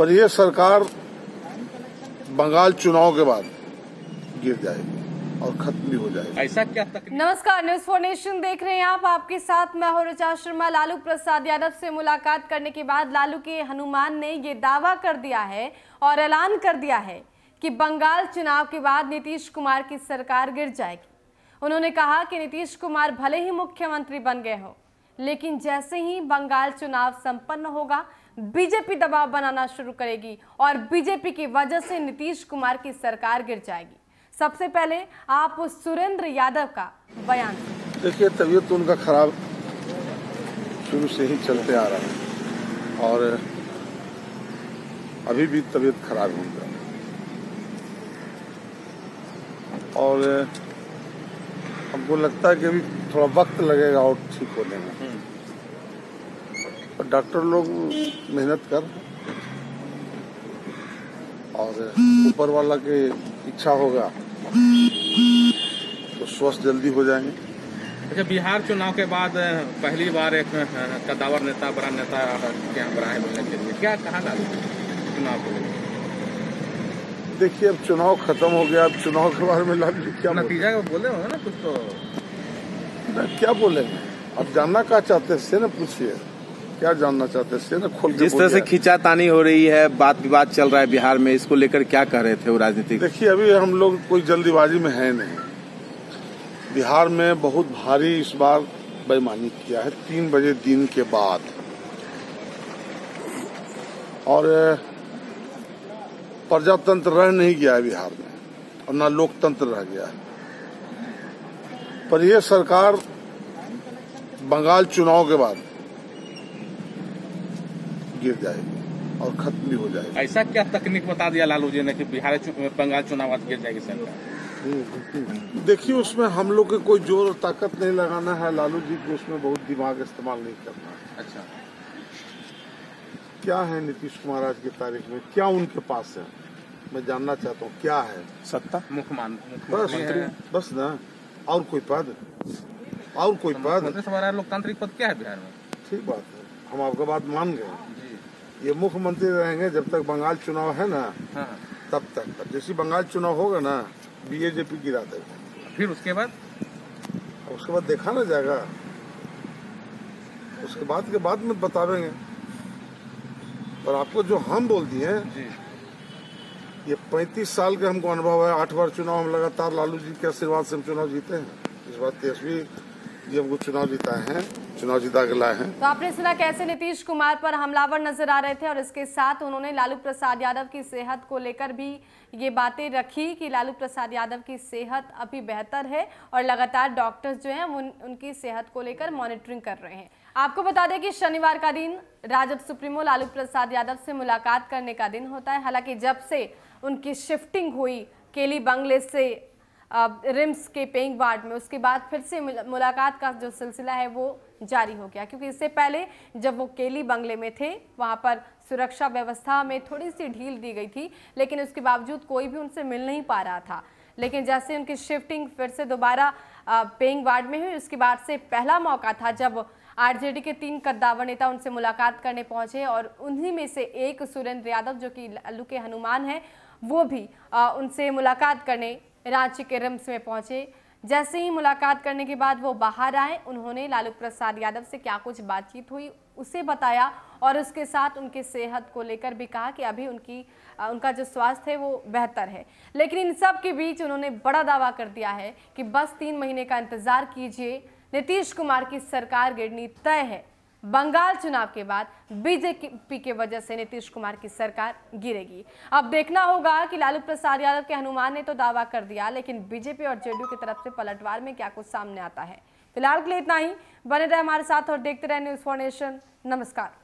पर यह सरकार बंगाल चुनाव के बाद गिर जाएगी और खत्म भी हो जाएगी। ऐसा क्या तकनीक। नमस्कार, न्यूज़ 4 नेशन देख रहे हैं आप। आपके साथ मैं हूं ऋचा शर्मा। लालू प्रसाद यादव से मुलाकात करने के बाद लालू के हनुमान ने ये दावा कर दिया है और ऐलान कर दिया है कि बंगाल चुनाव के बाद नीतीश कुमार की सरकार गिर जाएगी। उन्होंने कहा कि नीतीश कुमार भले ही मुख्यमंत्री बन गए हो, लेकिन जैसे ही बंगाल चुनाव संपन्न होगा बीजेपी दबाव बनाना शुरू करेगी और बीजेपी की वजह से नीतीश कुमार की सरकार गिर जाएगी। सबसे पहले आप सुरेंद्र यादव का बयान देखिए। तबीयत तो उनका खराब शुरू से ही चलते आ रहा है और अभी भी तबीयत खराब हो रही है और हमको लगता है कि अभी थोड़ा वक्त लगेगा और ठीक होने में। पर डॉक्टर लोग मेहनत कर और ऊपर वाला के इच्छा होगा तो स्वस्थ जल्दी हो जाएंगे। अच्छा, बिहार चुनाव के बाद पहली बार एक कद्दावर नेता, बड़ा नेता के यहाँ बड़ा है बोलने के लिए क्या कहा लालू चुनाव को? देखिए, अब चुनाव खत्म हो गया, अब चुनाव के बारे में लालू क्या नतीजा बोले होंगे ना कुछ तो ना, क्या बोलेंगे? अब जानना क्या चाहते हैं से ना पूछिए, क्या जानना चाहते हैं से ना खोल। जिस तरह से खींचातानी हो रही है, बात विवाद चल रहा है बिहार में, इसको लेकर क्या कह रहे थे वो राजनीतिक? देखिए, अभी हम लोग कोई जल्दीबाजी में है नहीं। बिहार में बहुत भारी इस बार बेईमानी किया है 3 बजे दिन के बाद और प्रजातंत्र रह नहीं गया है बिहार में और न लोकतंत्र रह गया है। पर यह सरकार बंगाल चुनाव के बाद गिर जाएगी और खत्म भी हो जाएगी। ऐसा क्या तकनीक बता दिया लालू जी ने कि बिहार बंगाल चुनाव बाद गिर जाएगी सरकार? देखिए, उसमें हम लोग के कोई जोर और ताकत नहीं लगाना है, लालू जी को उसमें बहुत दिमाग इस्तेमाल नहीं करना है। अच्छा, क्या है नीतीश कुमार आज की तारीख में, क्या उनके पास है, मैं जानना चाहता हूँ। क्या है? सत्ता, मुख्यमंत्री बस ना, और कोई पद, और कोई पद। लोकतांत्रिक पद क्या है बिहार में? ठीक बात है, हम आपका बात मान गए। ये मुख्यमंत्री रहेंगे जब तक बंगाल चुनाव है ना, तब तक। जैसे बंगाल चुनाव होगा ना, बीजेपी गिरा देगा, फिर उसके बाद देखा ना जाएगा, उसके बाद के बाद में बतावेंगे। और आपको जो हम बोल दिए, ये 35 साल का हमको अनुभव है, 8 बार चुनाव हम लगातार लालू जी के आशीर्वाद से हम चुनाव जीते हैं। इस बार तेजस्वी जी हमको चुनाव जिताए हैं, चुनाव जिता के लाए हैं। तो आपने सुना कैसे नीतीश कुमार पर हमलावर नजर आ रहे थे और इसके साथ उन्होंने लालू प्रसाद यादव की सेहत को लेकर भी ये बातें रखी कि लालू प्रसाद यादव की सेहत अभी बेहतर है और लगातार डॉक्टर्स जो हैं उनकी सेहत को लेकर मॉनिटरिंग कर रहे हैं। आपको बता दें कि शनिवार का दिन राजद सुप्रीमो लालू प्रसाद यादव से मुलाकात करने का दिन होता है। हालांकि जब से उनकी शिफ्टिंग हुई केली बंगले से रिम्स के पेइंग वार्ड में, उसके बाद फिर से मुलाकात का जो सिलसिला है वो जारी हो गया, क्योंकि इससे पहले जब वो केली बंगले में थे वहाँ पर सुरक्षा व्यवस्था में थोड़ी सी ढील दी गई थी, लेकिन उसके बावजूद कोई भी उनसे मिल नहीं पा रहा था। लेकिन जैसे उनकी शिफ्टिंग फिर से दोबारा पेइंग वार्ड में हुई, उसके बाद से पहला मौका था जब आरजेडी के 3 कद्दावर नेता उनसे मुलाकात करने पहुंचे और उन्हीं में से एक सुरेंद्र यादव, जो कि लालू के हनुमान हैं, वो भी उनसे मुलाकात करने रांची के रिम्स में पहुंचे। जैसे ही मुलाकात करने के बाद वो बाहर आए, उन्होंने लालू प्रसाद यादव से क्या कुछ बातचीत हुई उसे बताया और उसके साथ उनकी सेहत को लेकर भी कहा कि अभी उनका जो स्वास्थ्य है वो बेहतर है। लेकिन इन सब के बीच उन्होंने बड़ा दावा कर दिया है कि बस 3 महीने का इंतज़ार कीजिए, नीतीश कुमार की सरकार गिरनी तय है, बंगाल चुनाव के बाद बीजेपी के वजह से नीतीश कुमार की सरकार गिरेगी। अब देखना होगा कि लालू प्रसाद यादव के हनुमान ने तो दावा कर दिया, लेकिन बीजेपी और जेडीयू की तरफ से पलटवार में क्या कुछ सामने आता है। फिलहाल के लिए इतना ही। बने रहे हमारे साथ और देखते रहे न्यूज़4 नेशन। नमस्कार।